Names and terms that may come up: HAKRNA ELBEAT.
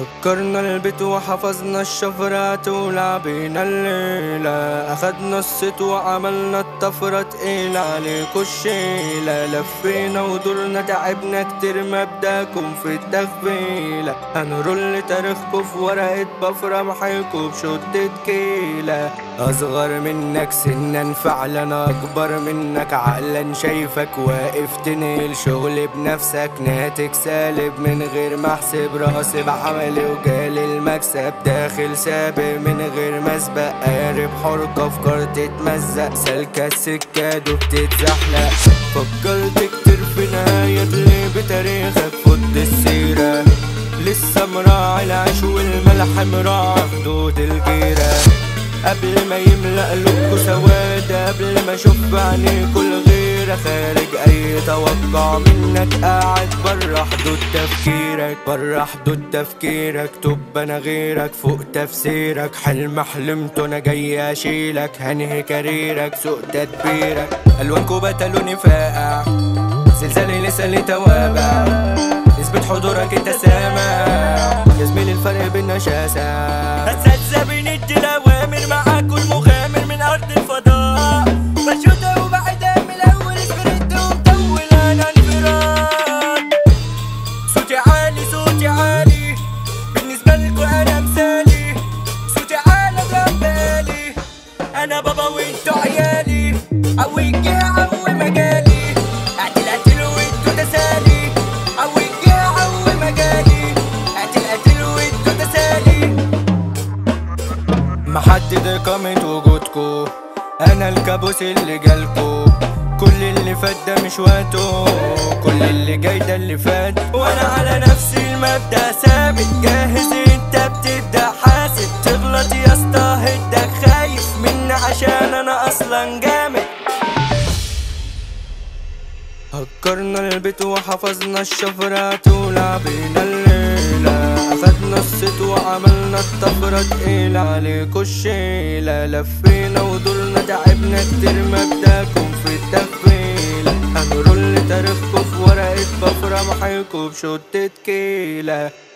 هكرنا البيت وحفظنا الشفرات ولعبنا الليلة، أخدنا الست وعملنا الطفرة تقيلة عليكوا الشيلة، لفينا ودورنا تعبنا كتير مبداكم في التغفيلة، هنرول تاريخكوا في ورقة بفرمحكوا بشدة كيلة. أصغر منك سنا فعلا أكبر منك عقلا، شايفك واقف تنقل شغل بنفسك ناتج سالب من غير ما أحسب راسي بعملي وجالي المكسب، داخل سابق من غير ما أسبق، قارب حركة أفكار تتمزق، سالكة السكة وبتتزحلق. فكرت كتير في نهاية اللي بتاريخك فض السيرة، لسه مراعي العيش والملح مراعي حدود الجيرة، قبل ما يملأ لكوا سواد، قبل ما اشوف بعينيكوا الغيرة، خارج اي توقع منك قاعد برا حدود تفكيرك، برا حدود تفكيرك، طب انا غيرك فوق تفسيرك، حلم حلمته انا جاي اشيلك، هنهي كاريرك سوق تدبيرك. الوانكوا باتالوني فاقع، زلزالي لسه ليه توابع، اثبت حضورك انت سامع يا زميلي الفرق بينا شاسع. هزازة بين الدلاوامر معاكوا المغامر من ارض الفضاء، بشوطة وبعدها من الاول سبرنت ومطول انا انفراد، صوتي عالي صوتي عالي بالنسبة لكوا انا مثالي، صوتي عالي اضرب بالي انا بابا وانتوا عيالي، قوي الجهة قوي مجالي، محدد إقامة وجودكوا، أنا الكابوس اللي جالكوا، كل اللي فات ده مش وقته، كل اللي جاي ده اللي فات، وأنا على نفسي المبدأ ثابت، جاهز أنت بتبدأ حاسب، تغلط يا اسطى هدك خايف مني عشان أنا أصلا جامد. هكرنا البيت وحفظنا الشفرات ولعبنا الليلة، أخدنا الست وعملنا الطفرة تقيلة عليكوا الشيلة، لفينا ودورنا تعبنا كتير مبداكم في التغفيلة، هنرول تاريخكوا في ورقة بفرمحكوا بشدة كيلة.